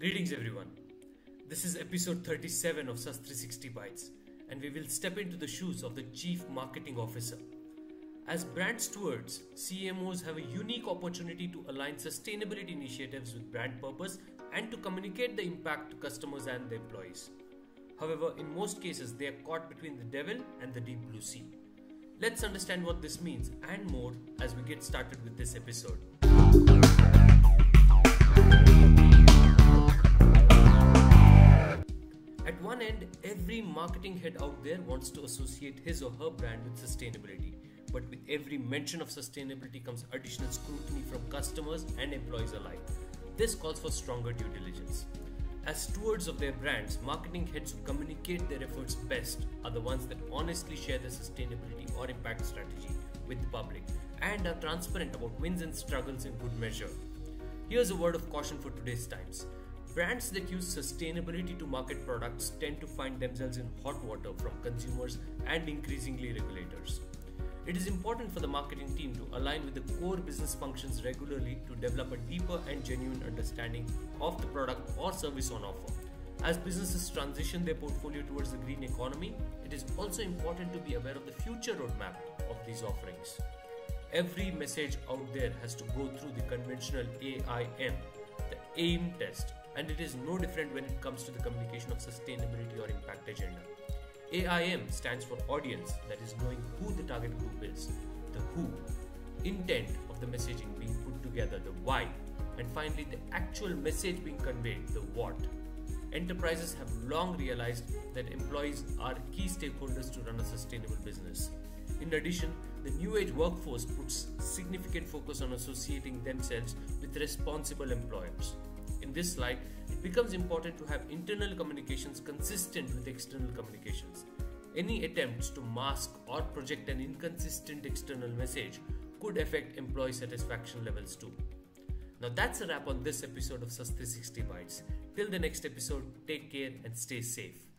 Greetings everyone, this is episode 37 of Sus 360 Bytes, and we will step into the shoes of the Chief Marketing Officer. As brand stewards, CMOs have a unique opportunity to align sustainability initiatives with brand purpose and to communicate the impact to customers and their employees. However, in most cases, they are caught between the devil and the deep blue sea. Let's understand what this means and more as we get started with this episode. At one end, every marketing head out there wants to associate his or her brand with sustainability. But with every mention of sustainability comes additional scrutiny from customers and employees alike. This calls for stronger due diligence. As stewards of their brands, marketing heads who communicate their efforts best are the ones that honestly share their sustainability or impact strategy with the public and are transparent about wins and struggles in good measure. Here's a word of caution for today's times. Brands that use sustainability to market products tend to find themselves in hot water from consumers and increasingly regulators. It is important for the marketing team to align with the core business functions regularly to develop a deeper and genuine understanding of the product or service on offer. As businesses transition their portfolio towards the green economy, it is also important to be aware of the future roadmap of these offerings. Every message out there has to go through the conventional AIM, the AIM test. And it is no different when it comes to the communication of sustainability or impact agenda. AIM stands for audience, that is knowing who the target group is, the who, intent of the messaging being put together, the why, and finally the actual message being conveyed, the what. Enterprises have long realized that employees are key stakeholders to run a sustainable business. In addition, the new age workforce puts significant focus on associating themselves with responsible employers. In this slide, it becomes important to have internal communications consistent with external communications. Any attempts to mask or project an inconsistent external message could affect employee satisfaction levels too. Now that's a wrap on this episode of Sus 360 Bytes. Till the next episode, take care and stay safe.